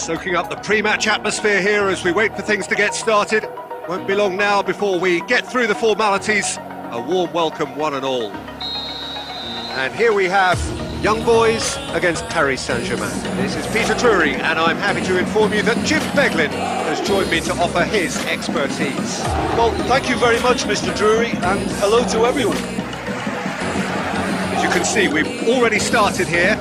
Soaking up the pre-match atmosphere here as we wait for things to get started. Won't be long now before we get through the formalities. A warm welcome one and all. And here we have Young Boys against Paris Saint-Germain. This is Peter Drury, and I'm happy to inform you that Jim Beglin has joined me to offer his expertise. Well, thank you very much, Mr. Drury, and hello to everyone. As you can see, we've already started here.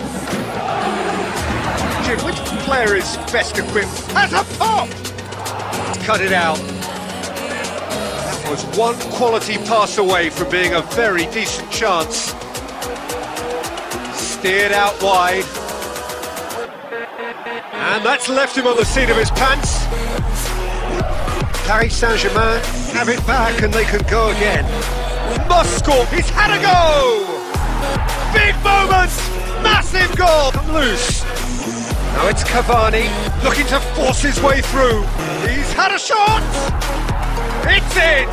Jim, which player is best equipped? That's a pop! Cut it out. That was one quality pass away from being a very decent chance. Steered out wide, and that's left him on the seat of his pants. Paris Saint-Germain have it back and they can go again. Must score, he's had a go! Big moment, massive goal! Come loose. Now it's Cavani, looking to force his way through. He's had a shot! It's in!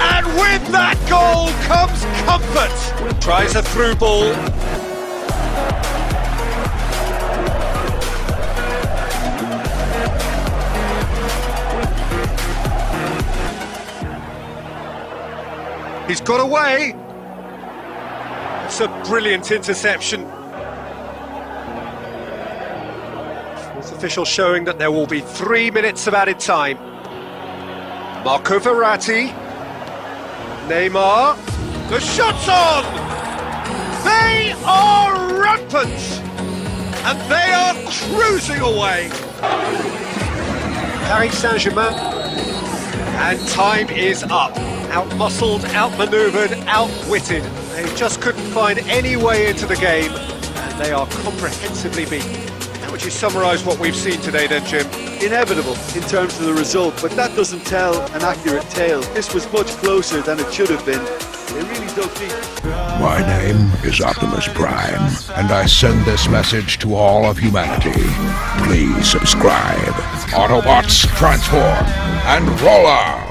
And with that goal comes comfort. Tries a through ball. He's got away. It's a brilliant interception. It's official showing that there will be 3 minutes of added time. Marco Verratti. Neymar, the shot's on! They are rampant! And they are cruising away! Paris Saint-Germain, and time is up. Out-muscled, out-manoeuvred, outwitted. They just couldn't find any way into the game, and they are comprehensively beaten. How would you summarise what we've seen today then, Jim? Inevitable in terms of the result, but that doesn't tell an accurate tale. This was much closer than it should have been. They really dug deep. My name is Optimus Prime, and I send this message to all of humanity. Please subscribe. Autobots, transform and roll up!